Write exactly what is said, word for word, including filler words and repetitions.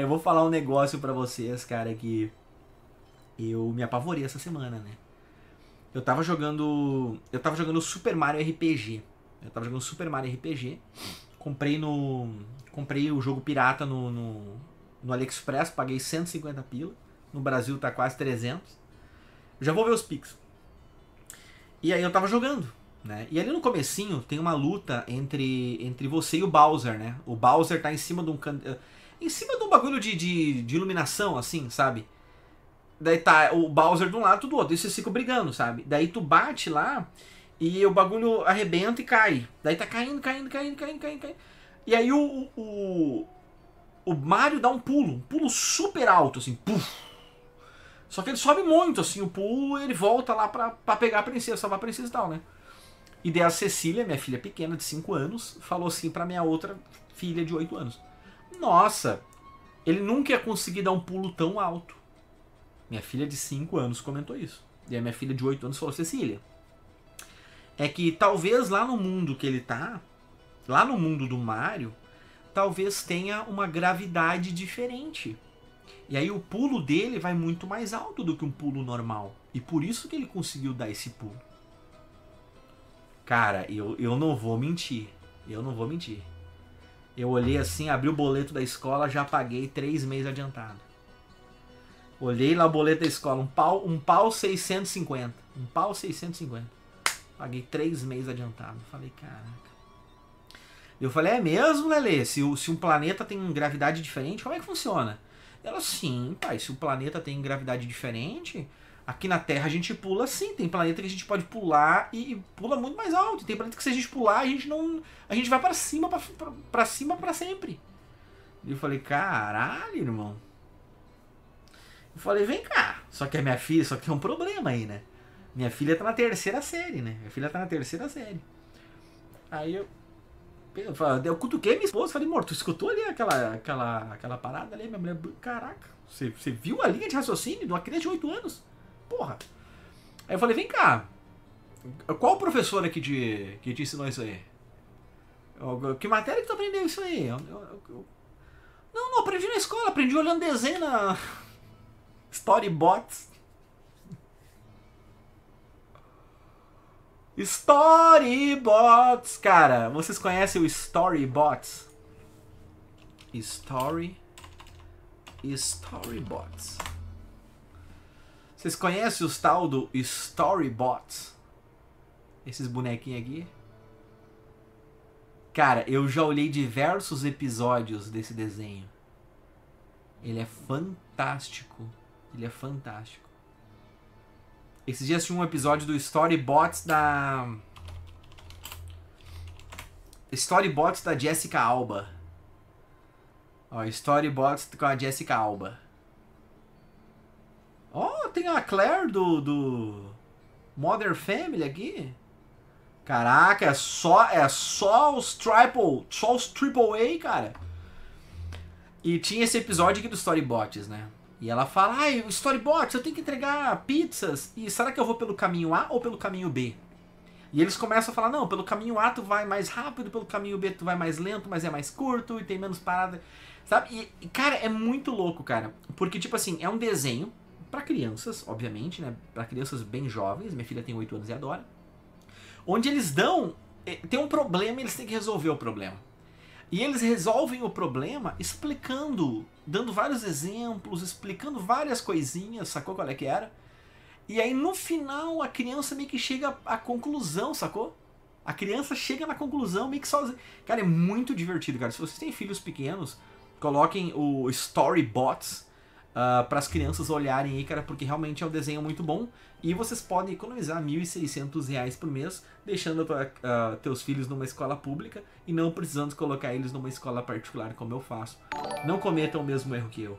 Cara, eu vou falar um negócio pra vocês, cara, que eu me apavorei essa semana, né? Eu tava jogando... Eu tava jogando Super Mario R P G. Eu tava jogando Super Mario R P G. Comprei no... Comprei o jogo pirata no, no, no AliExpress, paguei cento e cinquenta pila. No Brasil tá quase trezentos. Já vou ver os Pix. E aí eu tava jogando, né? E ali no comecinho tem uma luta entre, entre você e o Bowser, né? O Bowser tá em cima de um... Can... Em cima de um bagulho de, de, de iluminação, assim, sabe? Daí tá o Bowser de um lado, tu do outro. E vocês ficam brigando, sabe? Daí tu bate lá e o bagulho arrebenta e cai. Daí tá caindo, caindo, caindo, caindo, caindo, caindo. E aí o, o, o Mario dá um pulo, um pulo super alto, assim, puf. Só que ele sobe muito, assim, o pulo, ele volta lá pra, pra pegar a princesa, salvar a princesa e tal, né? E daí a Cecília, minha filha pequena de cinco anos, falou assim pra minha outra filha de oito anos. Nossa, ele nunca ia conseguir dar um pulo tão alto. Minha filha de cinco anos comentou isso. E a minha filha de oito anos falou, Cecília, é que talvez lá no mundo que ele tá, lá no mundo do Mario, talvez tenha uma gravidade diferente. E aí o pulo dele vai muito mais alto do que um pulo normal. E por isso que ele conseguiu dar esse pulo. Cara, eu, eu não vou mentir. Eu não vou mentir. Eu olhei assim, abri o boleto da escola, já paguei três meses adiantado. Olhei lá o boleto da escola, um pau, um pau seiscentos e cinquenta. Um pau seiscentos e cinquenta. Paguei três meses adiantado. Falei, caraca. Eu falei, é mesmo, Lelê? Se, se um planeta tem gravidade diferente, como é que funciona? Ela, sim, pai, se o planeta tem gravidade diferente, aqui na Terra a gente pula sim. Tem planeta que a gente pode pular e, e pula muito mais alto. Tem planeta que se a gente pular, a gente não. A gente vai pra cima, pra, pra, pra cima pra sempre. E eu falei, caralho, irmão. Eu falei, vem cá. Só que a minha filha, só que tem um problema aí, né? Minha filha tá na terceira série, né? Minha filha tá na terceira série. Aí eu. Eu, falei, eu cutuquei minha esposa, falei, amor, tu escutou ali aquela, aquela, aquela parada ali? Minha mulher, caraca, você, você viu a linha de raciocínio de uma criança de oito anos? Porra. Aí eu falei, vem cá, qual o professor aqui de, que te ensinou isso aí? Que matéria que tu aprendeu isso aí? Eu, eu, eu... Não, não, aprendi na escola, aprendi olhando desenho na Storybots. Storybots, cara, vocês conhecem o Storybots? Story, Storybots. Vocês conhecem os tal do Storybots? Esses bonequinhos aqui? Cara, eu já olhei diversos episódios desse desenho. Ele é fantástico, ele é fantástico. Esses dias tinha um episódio do Storybots da... Storybots da Jessica Alba. Ó, Storybots com a Jessica Alba. Ó, oh, tem a Claire do, do... Modern Family aqui. Caraca, é só, é só os triple... Só os triple A, cara. E tinha esse episódio aqui do Storybots, né? E ela fala, ai, Storybots, eu tenho que entregar pizzas. E será que eu vou pelo caminho A ou pelo caminho B? E eles começam a falar, não, pelo caminho A tu vai mais rápido, pelo caminho B tu vai mais lento, mas é mais curto e tem menos parada. Sabe? E, cara, é muito louco, cara. Porque, tipo assim, é um desenho pra crianças, obviamente, né? Pra crianças bem jovens. Minha filha tem oito anos e adora. Onde eles dão... Tem um problema e eles têm que resolver o problema. E eles resolvem o problema explicando, dando vários exemplos, explicando várias coisinhas, sacou qual é que era? E aí no final a criança meio que chega à conclusão, sacou? A criança chega na conclusão meio que sozinha. Cara, é muito divertido, cara. Se vocês têm filhos pequenos, coloquem o Storybots uh, para as crianças olharem aí, cara, porque realmente é um desenho muito bom. E vocês podem economizar mil e seiscentos reais por mês, deixando uh, teus filhos numa escola pública e não precisando colocar eles numa escola particular, como eu faço. Não cometam o mesmo erro que eu.